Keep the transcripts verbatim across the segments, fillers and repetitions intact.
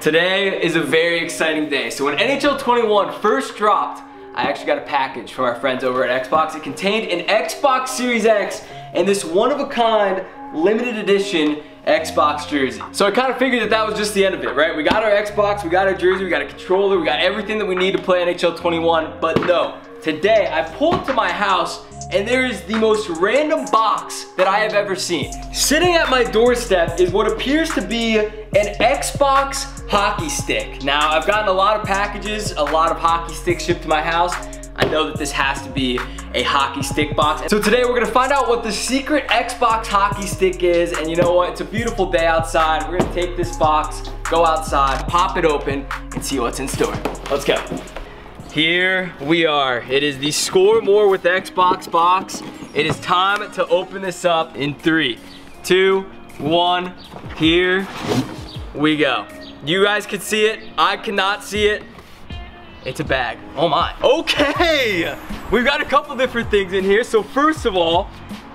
Today is a very exciting day. So when N H L twenty-one first dropped, I actually got a package from our friends over at Xbox. It contained an Xbox Series X and this one-of-a-kind limited edition Xbox jersey. So I kind of figured that that was just the end of it, right? We got our Xbox, we got our jersey, we got a controller, we got everything that we need to play N H L twenty-one, but no. Today, I pulled to my house and there is the most random box that I have ever seen. Sitting at my doorstep is what appears to be an Xbox hockey stick. Now, I've gotten a lot of packages, a lot of hockey sticks shipped to my house. I know that this has to be a hockey stick box. So today we're gonna find out what the secret Xbox hockey stick is, and you know what, it's a beautiful day outside. We're gonna take this box, go outside, pop it open, and see what's in store. Let's go. Here we are. It is the Score More with Xbox box. It is time to open this up in three, two, one. Here we go. You guys can see it, I cannot see it. It's a bag. Oh my. Okay. We've got a couple different things in here. So first of all,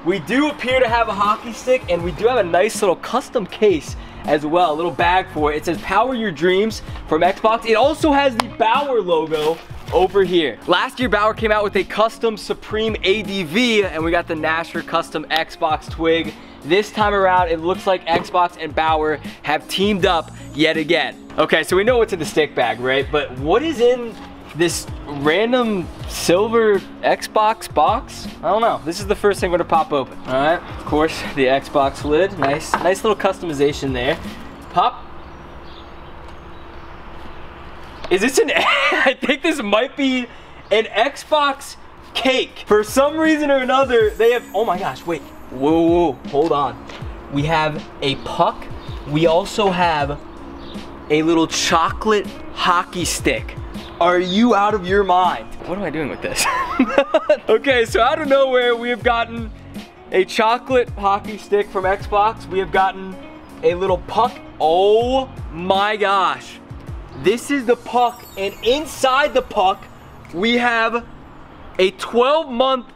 we do appear to have a hockey stick, and we do have a nice little custom case as well, a little bag for it. It says Power Your Dreams from Xbox. It also has the Bauer logo over here. Last year, Bauer came out with a custom Supreme A D V, and we got the Nasher custom Xbox twig. This time around, it looks like Xbox and Bauer have teamed up yet again. Okay, so we know what's in the stick bag, right? But what is in this random silver Xbox box? I don't know. This is the first thing we're gonna pop open. All right, of course, the Xbox lid. Nice, nice little customization there. Pop. Is this an, I think this might be an Xbox cake. For some reason or another, they have, oh my gosh, wait. Whoa, whoa, hold on. We have a puck. We also have a little chocolate hockey stick. Are you out of your mind? What am I doing with this? Okay, so out of nowhere, we have gotten a chocolate hockey stick from Xbox. We have gotten a little puck. Oh my gosh. This is the puck, and inside the puck, we have a twelve month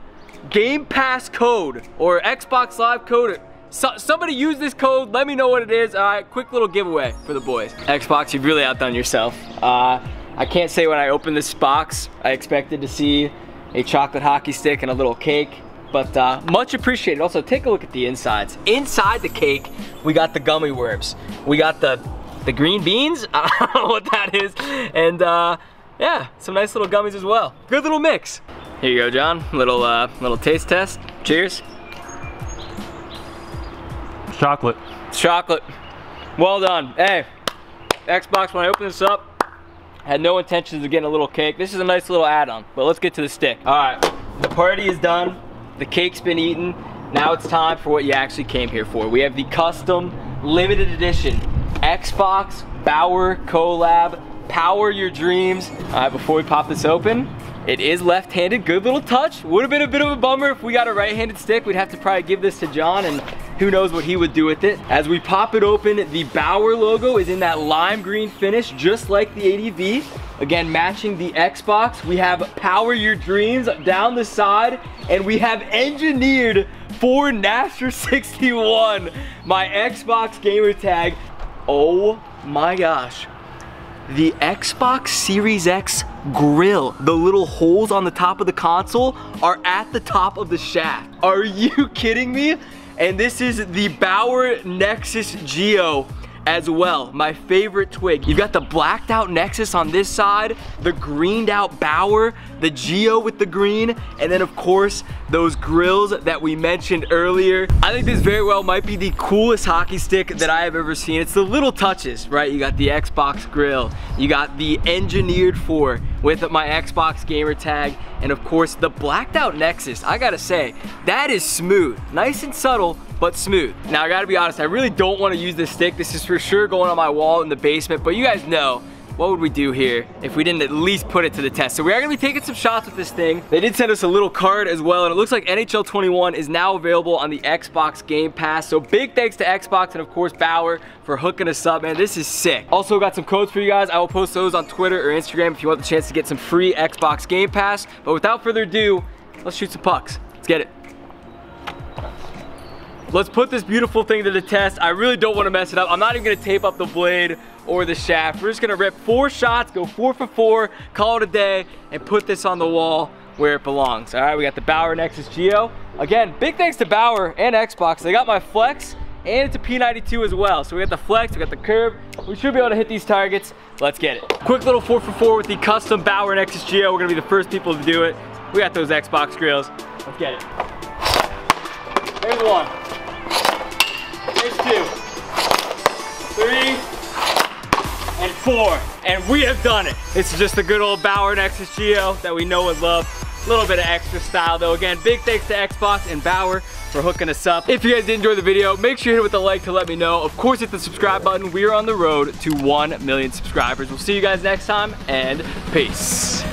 Game Pass code or Xbox Live code. So, somebody use this code, let me know what it is. All right, quick little giveaway for the boys. Xbox, you've really outdone yourself. Uh, I can't say when I opened this box, I expected to see a chocolate hockey stick and a little cake, but uh, much appreciated. Also, take a look at the insides. Inside the cake, we got the gummy worms. We got the, the green beans, I don't know what that is. And uh, yeah, some nice little gummies as well. Good little mix. Here you go, John, little, uh, little taste test. Cheers. Chocolate. It's chocolate. Well done. Hey, Xbox, when I open this up, I had no intentions of getting a little cake. This is a nice little add-on, but let's get to the stick. All right, the party is done. The cake's been eaten. Now it's time for what you actually came here for. We have the custom limited edition Xbox Bauer collab, Power Your Dreams. All right, before we pop this open, it is left-handed, good little touch. Would have been a bit of a bummer if we got a right-handed stick. We'd have to probably give this to John, and who knows what he would do with it. As we pop it open, the Bauer logo is in that lime green finish, just like the A D V. Again, matching the Xbox. We have Power Your Dreams down the side, and we have engineered for Nasher sixty-one, my Xbox gamer tag. Oh my gosh. The Xbox Series X grill, the little holes on the top of the console are at the top of the shaft. Are you kidding me? And this is the Bauer Nexus Geo as well, my favorite twig. You've got the blacked out Nexus on this side, the greened out Bauer, the Geo with the green, and then of course, those grills that we mentioned earlier. I think this very well might be the coolest hockey stick that I have ever seen. It's the little touches, right? You got the Xbox grill, you got the engineered for with my Xbox gamer tag, and of course, the blacked out Nexus. I gotta say, that is smooth, nice and subtle, but smooth. Now I gotta be honest, I really don't wanna use this stick. This is for sure going on my wall in the basement, but you guys know, what would we do here if we didn't at least put it to the test? So we are gonna be taking some shots with this thing. They did send us a little card as well, and it looks like N H L twenty-one is now available on the Xbox Game Pass. So big thanks to Xbox and of course Bauer for hooking us up, man. This is sick. Also got some codes for you guys. I will post those on Twitter or Instagram if you want the chance to get some free Xbox Game Pass. But without further ado, let's shoot some pucks. Let's get it. Let's put this beautiful thing to the test. I really don't want to mess it up. I'm not even going to tape up the blade or the shaft. We're just going to rip four shots, go four for four, call it a day, and put this on the wall where it belongs. All right, we got the Bauer Nexus Geo. Again, big thanks to Bauer and Xbox. They got my Flex, and it's a P ninety-two as well. So we got the Flex, we got the Curve. We should be able to hit these targets. Let's get it. Quick little four for four with the custom Bauer Nexus Geo. We're going to be the first people to do it. We got those Xbox grills. Let's get it. Here's one. Here's two, three, and four. And we have done it. This is just the good old Bauer Nexus Geo that we know and love. A little bit of extra style though. Again, big thanks to Xbox and Bauer for hooking us up. If you guys did enjoy the video, make sure you hit it with a like to let me know. Of course, hit the subscribe button. We are on the road to one million subscribers. We'll see you guys next time, and peace.